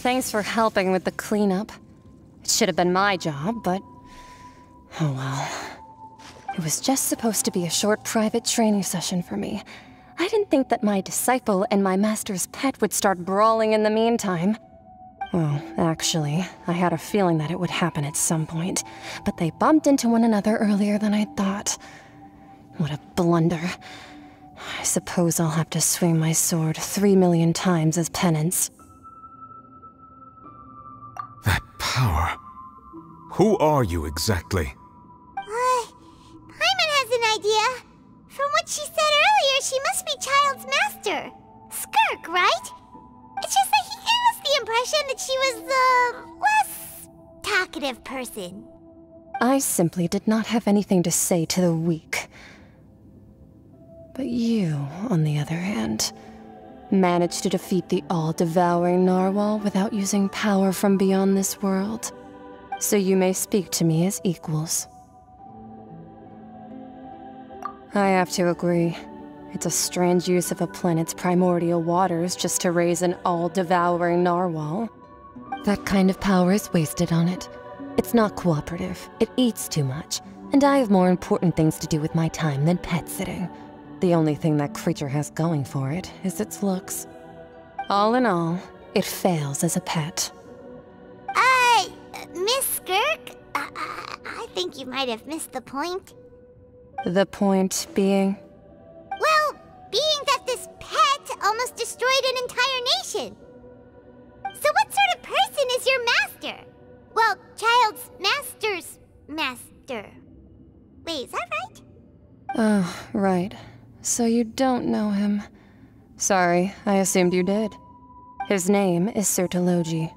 Thanks for helping with the cleanup. It should have been my job, but... oh well. It was just supposed to be a short private training session for me. I didn't think that my disciple and my master's pet would start brawling in the meantime. Well, actually, I had a feeling that it would happen at some point, but they bumped into one another earlier than I thought. What a blunder. I suppose I'll have to swing my sword 3 million times as penance. That power. Who are you exactly? Paimon has an idea. From what she said earlier, she must be Child's master. Skirk, right? It's just that he gave us the impression that she was the less talkative person. I simply did not have anything to say to the weak. But you, on the other hand, managed to defeat the all-devouring narwhal without using power from beyond this world. So you may speak to me as equals. I have to agree. It's a strange use of a planet's primordial waters just to raise an all-devouring narwhal. That kind of power is wasted on it. It's not cooperative, it eats too much, and I have more important things to do with my time than pet-sitting. The only thing that creature has going for it is its looks. All in all, it fails as a pet. Miss Skirk? I think you might have missed the point. The point being? Well, being that this pet almost destroyed an entire nation. So what sort of person is your master? Well, Child's master's master. Wait, is that right? Oh, right. So you don't know him. Sorry, I assumed you did. His name is Sertoloji.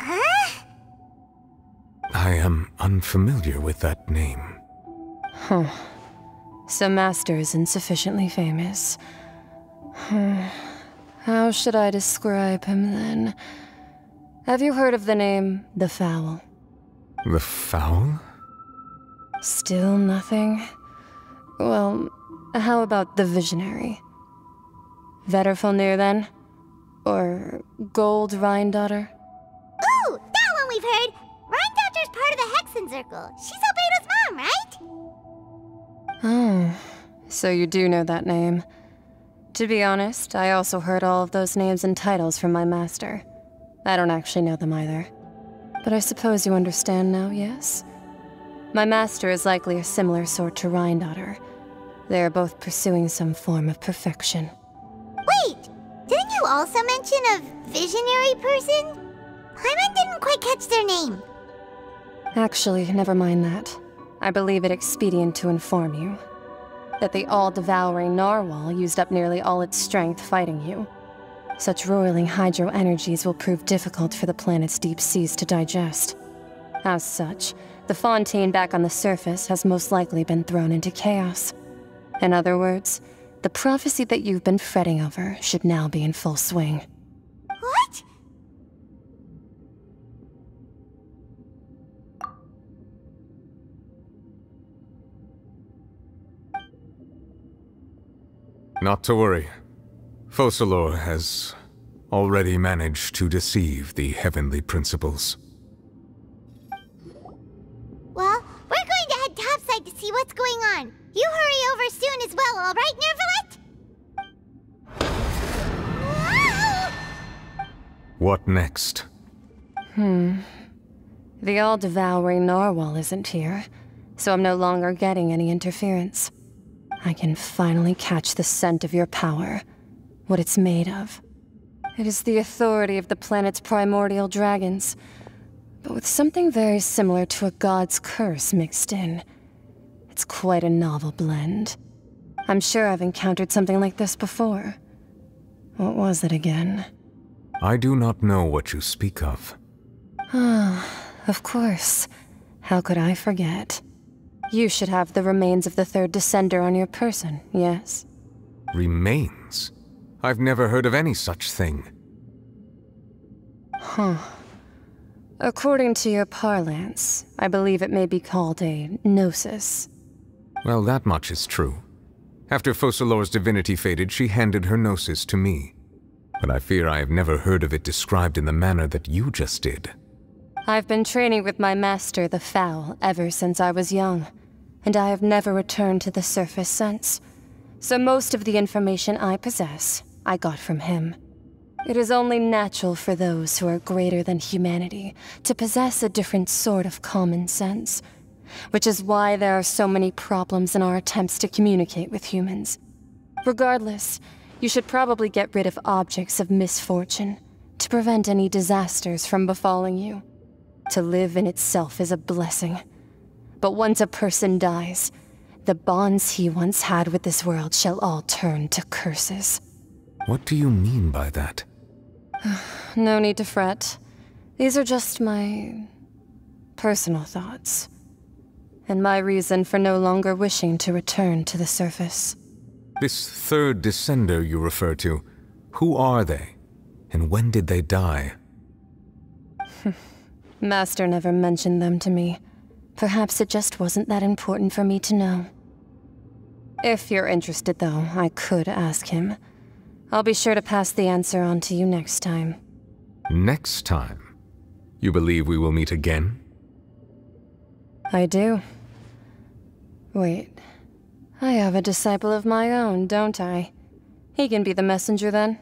Huh? I am unfamiliar with that name. Huh. So master is insufficiently famous. How should I describe him then? Have you heard of the name The Fowl? The Fowl? Still nothing? Well, how about The Visionary? Vetterfelnir, then? Or Gold Rhinedaughter? Ooh, that one we've heard! Rhinedaughters part of the Hexen Circle. She's Albedo's mom, right? Oh, so you do know that name. To be honest, I also heard all of those names and titles from my master. I don't actually know them either. But I suppose you understand now, yes? My master is likely a similar sort to Rhinedottir. They are both pursuing some form of perfection. Wait! Didn't you also mention a visionary person? Paimon didn't quite catch their name. Actually, never mind that. I believe it expedient to inform you that the all-devouring narwhal used up nearly all its strength fighting you. Such roiling hydro energies will prove difficult for the planet's deep seas to digest. As such, the Fontaine back on the surface has most likely been thrown into chaos. In other words, the prophecy that you've been fretting over should now be in full swing. What? Not to worry. Focalor has already managed to deceive the heavenly principles. Well, we're going to head topside to see what's going on. You hurry over soon as well, all right, Neuvillette? What next? The all-devouring narwhal isn't here, so I'm no longer getting any interference. I can finally catch the scent of your power, what it's made of. It is the authority of the planet's primordial dragons, but with something very similar to a god's curse mixed in. It's quite a novel blend. I'm sure I've encountered something like this before. What was it again? I do not know what you speak of. Ah, of course. How could I forget? You should have the remains of the third descender on your person, yes? Remains? I've never heard of any such thing. According to your parlance, I believe it may be called a gnosis. Well, that much is true. After Focalor's divinity faded, she handed her gnosis to me. But I fear I have never heard of it described in the manner that you just did. I've been training with my master, the Fowl, ever since I was young, and I have never returned to the surface since. So most of the information I possess, I got from him. It is only natural for those who are greater than humanity to possess a different sort of common sense, which is why there are so many problems in our attempts to communicate with humans. Regardless, you should probably get rid of objects of misfortune to prevent any disasters from befalling you. To live in itself is a blessing, but once a person dies, the bonds he once had with this world shall all turn to curses. What do you mean by that? No need to fret. These are just my personal thoughts, and my reason for no longer wishing to return to the surface. This third descender you refer to, who are they, and when did they die? Master never mentioned them to me. Perhaps it just wasn't that important for me to know. If you're interested, though, I could ask him. I'll be sure to pass the answer on to you next time. Next time? You believe we will meet again? I do. Wait. I have a disciple of my own, don't I? He can be the messenger, then.